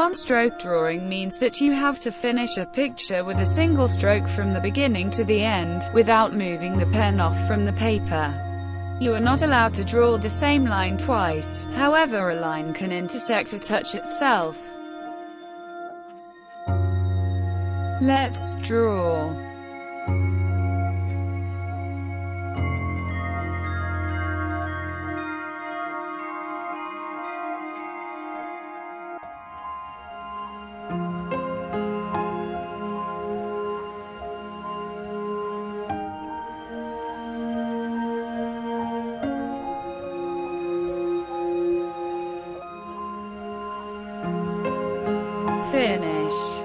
One-stroke drawing means that you have to finish a picture with a single stroke from the beginning to the end, without moving the pen off from the paper. You are not allowed to draw the same line twice, however a line can intersect or touch itself. Let's draw. Finish.